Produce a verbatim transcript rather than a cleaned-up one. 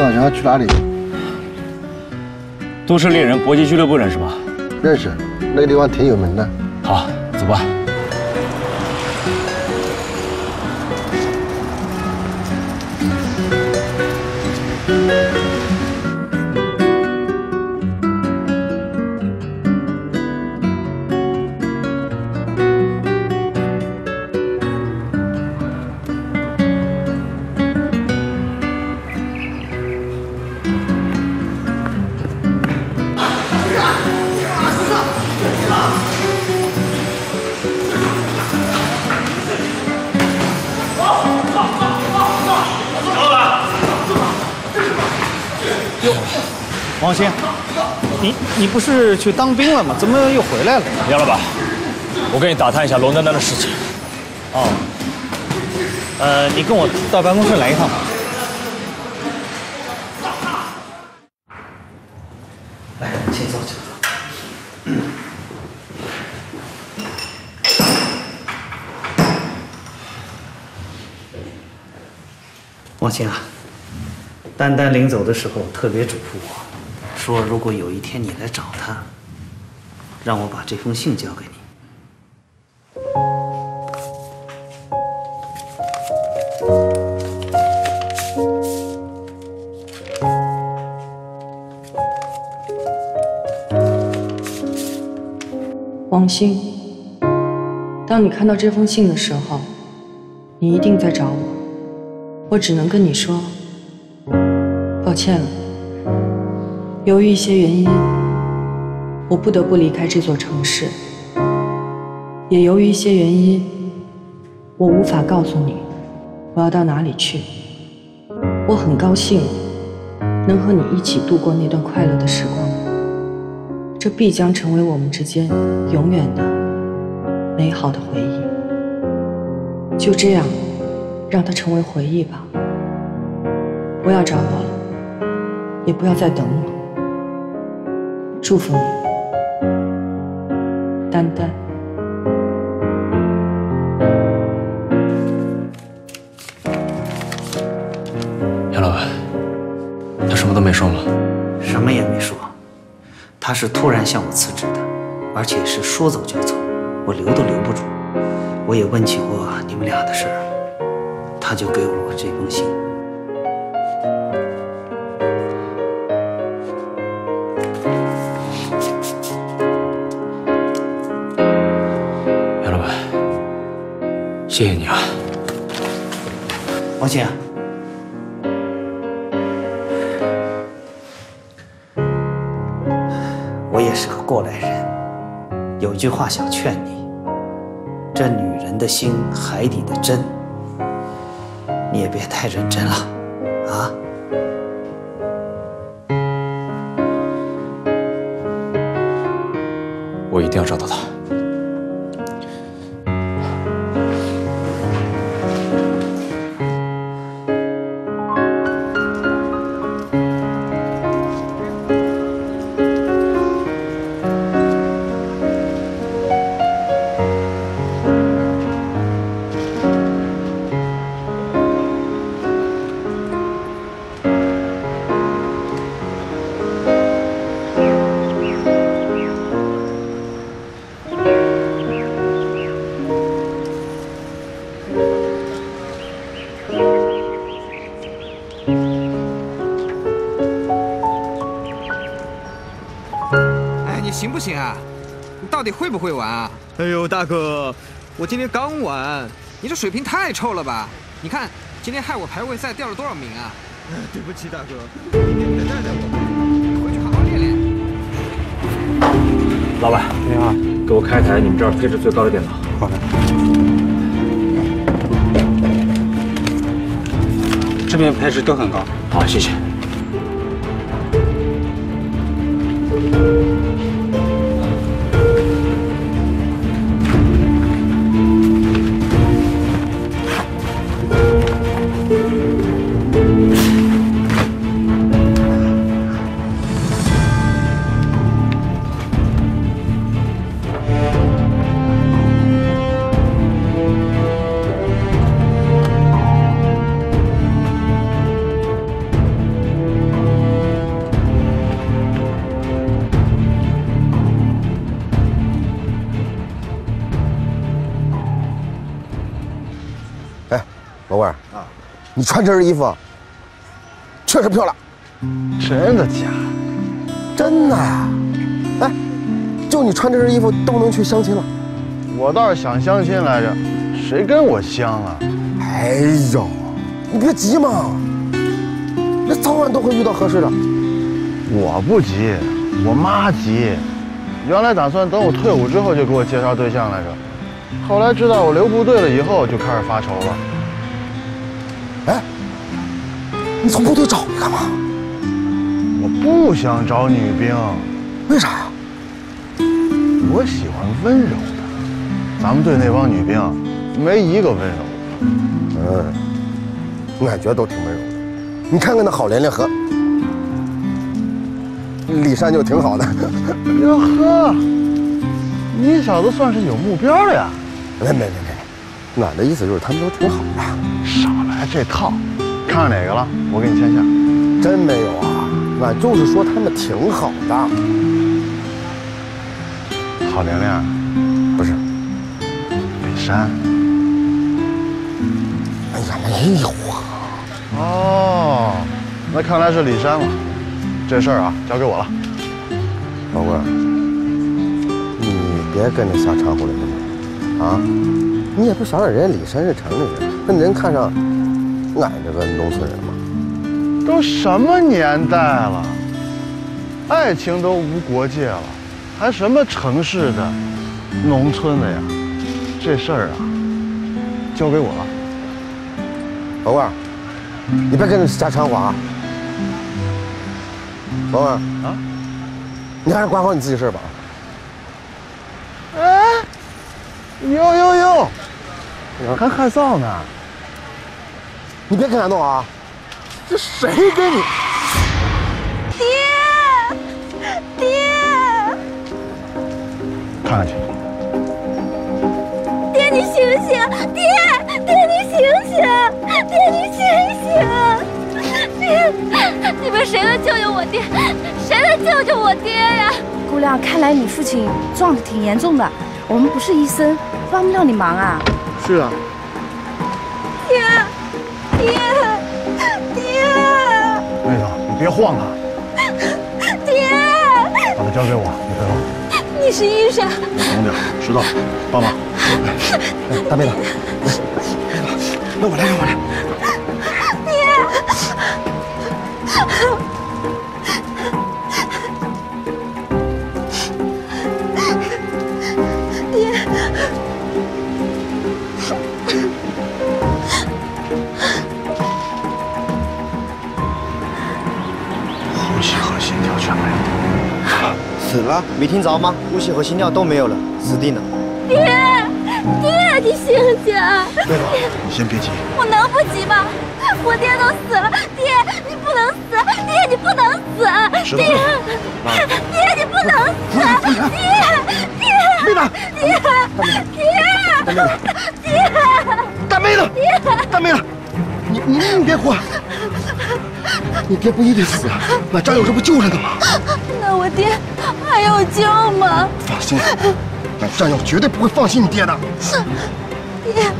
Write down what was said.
早上去哪里？都市猎人搏击俱乐部认识吧？认识，那个地方挺有名的。好，走吧。 王鑫，你你不是去当兵了吗？怎么又回来了？杨老板，我跟你打探一下龙丹丹的事情。哦，呃，你跟我到办公室来一趟吧。来，请坐，请坐。王鑫啊，丹丹临走的时候特别嘱咐我。 说，如果有一天你来找他，让我把这封信交给你。王鑫，当你看到这封信的时候，你一定在找我。我只能跟你说，抱歉了。 由于一些原因，我不得不离开这座城市。也由于一些原因，我无法告诉你我要到哪里去。我很高兴能和你一起度过那段快乐的时光，这必将成为我们之间永远的美好的回忆。就这样，让它成为回忆吧。不要找我了，也不要再等我。 祝福你，丹丹。杨老板，他什么都没说吗？什么也没说，他是突然向我辞职的，而且是说走就走，我留都留不住。我也问起过你们俩的事儿，他就给我这封信。 谢谢你啊，王鑫啊，我也是个过来人，有句话想劝你：这女人的心，海底的针，你也别太认真了，啊。 我一定要找到她。 行不行啊？你到底会不会玩啊？哎呦，大哥，我今天刚玩，你这水平太臭了吧！你看今天害我排位赛掉了多少名啊！哎，对不起，大哥，明天你得带带我，回去好好练练。老板，你好，给我开一台你们这儿配置最高的电脑。好的。这边配置都很高。好，谢谢。你穿这身衣服确实漂亮。真的假的？真的呀！哎，就你穿这身衣服都能去相亲了。我倒是想相亲来着，谁跟我相啊？哎呦，你别急嘛，那早晚都会遇到合适的。我不急，我妈急。原来打算等我退伍之后就给我介绍对象来着，后来知道我留部队了以后就开始发愁了。哎，你从部队找我干嘛？我不想找女兵。为啥呀？我喜欢温柔的。咱们队那帮女兵没一个温柔的。嗯，我感觉都挺温柔的。你看看那郝连连和李善就挺好的。哟呵，你小子算是有目标的呀！没没没没，俺的意思就是他们都挺好的。少来这套，看上哪个了？我给你签下。真没有啊，俺就是说他们挺好的。郝玲玲，不是，北山。哎呀，没有啊。哦，那看来是李山了。这事儿啊，交给我了。老棍，你别跟着瞎掺和了，啊！你也不想想人家李山是城里人，那人看上俺这个农村人吗？都什么年代了，爱情都无国界了，还什么城市的、农村的呀？这事儿啊，交给我了。老棍，你别跟着瞎掺和啊！老棍啊！你还是管好你自己事吧。哎，呦呦呦，还害臊呢！你别跟俺弄啊！这谁跟你？爹，爹，看看去。爹，你醒醒！爹，爹，你醒醒！爹，你醒醒！爹，你们谁能救救我爹？谁能救救我爹呀？姑娘，看来你父亲撞得挺严重的，我们不是医生，帮不了你忙啊。是啊。爹，爹，爹！妹子，你别晃啊！爹，把他交给我，你别动。你是医生。冷点，知道，帮忙。大妹子，那我来，让我来。爹，呼吸和心跳全没了，死了？没听着吗？呼吸和心跳都没有了，死定了！爹，爹，你醒醒！对了，你先别急。我能不急吗？我爹都死了，爹你不能死，爹你不能死，爹，爹你不能死，爹，爹，爹，爹，爹，大妹子，大妹子，你你你别哭，你爹不一定死，俺战友这不救着呢吗？那我爹还有救吗？放心，俺战友绝对不会放弃你爹的。爹。